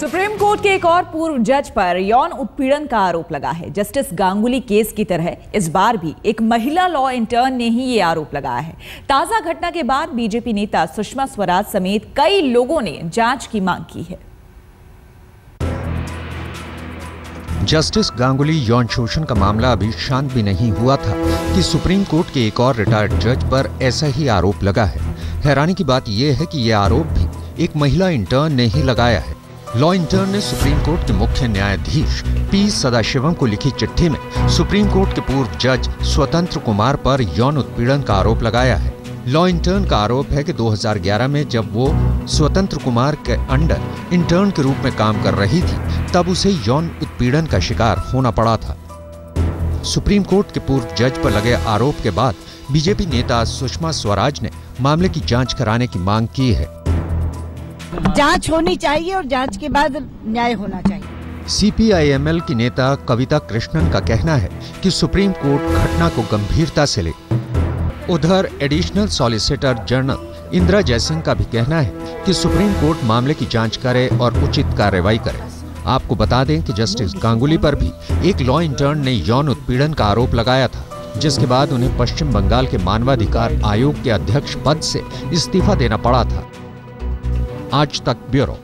Supreme court के एक और पूर्व जज पर यौन उत्पीड़न का आरोप लगा है। जस्टिस गांगुली केस की तरह इस बार भी एक महिला लॉ इंटर्न ने ही ये आरोप लगाया है। ताजा घटना के बाद बीजेपी नेता सुषमा स्वराज समेत कई लोगों ने जांच की मांग की है। जस्टिस गांगुली यौन शोषण का मामला अभी शांत भी नहीं हुआ था कि सुप्रीम कोर्ट के एक और रिटायर्ड जज पर ऐसा ही आरोप लगा है। हैरानी की बात यह है कि यह आरोप भी एक महिला इंटर्न ने ही लगाया है। लॉ इंटर्न ने सुप्रीम कोर्ट के मुख्य न्यायाधीश पी सदाशिवम को लिखी चिट्ठी में सुप्रीम कोर्ट के पूर्व जज स्वतंत्र कुमार पर यौन उत्पीड़न का आरोप लगाया है। लॉ इंटर्न का आरोप है कि 2011 में जब वो स्वतंत्र कुमार के अंडर इंटर्न के रूप में काम कर रही थी, तब उसे यौन उत्पीड़न का शिकार होना पड़ा था। सुप्रीम कोर्ट के पूर्व जज पर लगे आरोप के बाद बीजेपी नेता सुषमा स्वराज ने मामले की जाँच कराने की मांग की है। जांच होनी चाहिए और जांच के बाद न्याय होना चाहिए। सीपीआईएमएल की नेता कविता कृष्णन का कहना है कि सुप्रीम कोर्ट घटना को गंभीरता से ले। उधर additional solicitor general Indira Jaising का भी कहना है कि सुप्रीम कोर्ट मामले की जांच करे और उचित कार्रवाई करे। आपको बता दें कि जस्टिस गांगुली पर भी एक लॉ इंटर्न ने यौन उत्पीड़न का आरोप लगाया था, जिसके बाद उन्हें पश्चिम बंगाल के मानवाधिकार आयोग के अध्यक्ष पद से इस्तीफा देना पड़ा था। आज तक ब्यूरो।